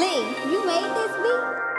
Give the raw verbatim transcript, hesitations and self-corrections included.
Lee, you made this beat?